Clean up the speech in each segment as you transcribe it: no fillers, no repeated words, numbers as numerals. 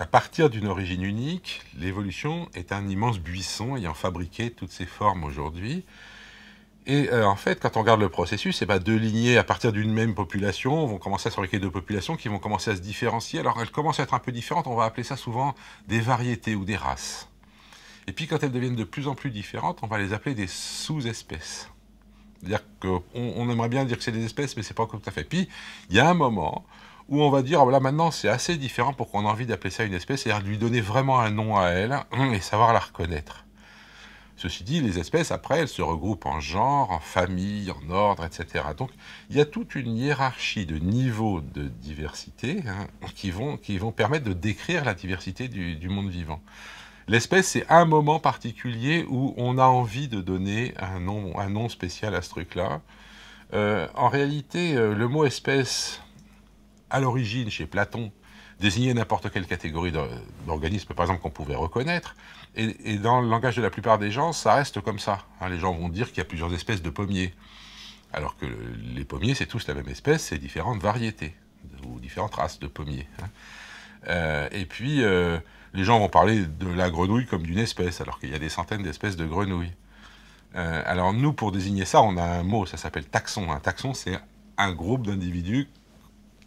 À partir d'une origine unique, l'évolution est un immense buisson ayant fabriqué toutes ces formes aujourd'hui. Et en fait, quand on regarde le processus, deux lignées à partir d'une même population vont commencer à se fabriquer deux populations qui vont commencer à se différencier. Alors elles commencent à être un peu différentes, on va appeler ça souvent des variétés ou des races. Et puis quand elles deviennent de plus en plus différentes, on va les appeler des sous-espèces. C'est-à-dire qu'on aimerait bien dire que c'est des espèces, mais c'est pas tout à fait. Puis il y a un moment où on va dire, oh là maintenant c'est assez différent pour qu'on ait envie d'appeler ça une espèce, c'est-à-dire lui donner vraiment un nom à elle et savoir la reconnaître. Ceci dit, les espèces, après, elles se regroupent en genre, en famille, en ordre, etc. Donc, il y a toute une hiérarchie de niveaux de diversité qui vont permettre de décrire la diversité du monde vivant. L'espèce, c'est un moment particulier où on a envie de donner un nom spécial à ce truc-là. En réalité, le mot espèce, à l'origine, chez Platon, désigner n'importe quelle catégorie d'organismes, par exemple, qu'on pouvait reconnaître. Et dans le langage de la plupart des gens, ça reste comme ça. Les gens vont dire qu'il y a plusieurs espèces de pommiers. Alors que les pommiers, c'est tous la même espèce, c'est différentes variétés, ou différentes races de pommiers. Et puis, les gens vont parler de la grenouille comme d'une espèce, alors qu'il y a des centaines d'espèces de grenouilles. Alors nous, pour désigner ça, on a un mot, ça s'appelle taxon. Un taxon, c'est un groupe d'individus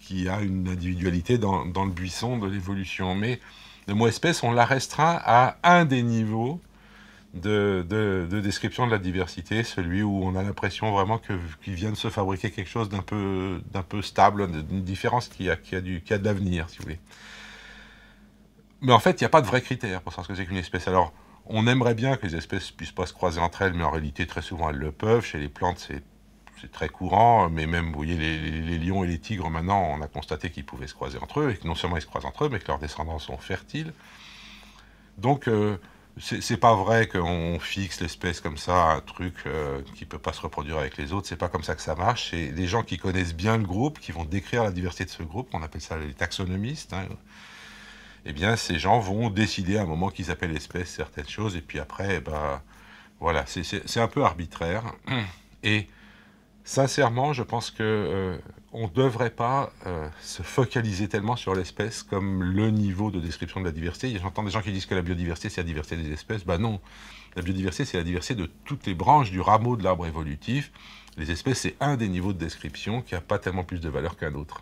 qui a une individualité dans le buisson de l'évolution. Mais le mot espèce, on la restreint à un des niveaux de description de la diversité, celui où on a l'impression vraiment qu'il vient de se fabriquer quelque chose d'un peu stable, d'une différence qui a de l'avenir, si vous voulez. Mais en fait, il n'y a pas de vrai critère pour savoir ce que c'est qu'une espèce. Alors, on aimerait bien que les espèces ne puissent pas se croiser entre elles, mais en réalité, très souvent, elles le peuvent. Chez les plantes, c'est très courant, mais même, vous voyez, les lions et les tigres, maintenant, on a constaté qu'ils pouvaient se croiser entre eux, et que non seulement ils se croisent entre eux, mais que leurs descendants sont fertiles. Donc, c'est pas vrai qu'on fixe l'espèce comme ça, un truc qui peut pas se reproduire avec les autres, c'est pas comme ça que ça marche. C'est des gens qui connaissent bien le groupe, qui vont décrire la diversité de ce groupe, on appelle ça les taxonomistes, eh bien, ces gens vont décider à un moment qu'ils appellent espèce certaines choses, et puis après, voilà, c'est un peu arbitraire, et sincèrement, je pense qu'on ne devrait pas se focaliser tellement sur l'espèce comme le niveau de description de la diversité. J'entends des gens qui disent que la biodiversité, c'est la diversité des espèces. Ben non, la biodiversité, c'est la diversité de toutes les branches du rameau de l'arbre évolutif. Les espèces, c'est un des niveaux de description qui n'a pas tellement plus de valeur qu'un autre.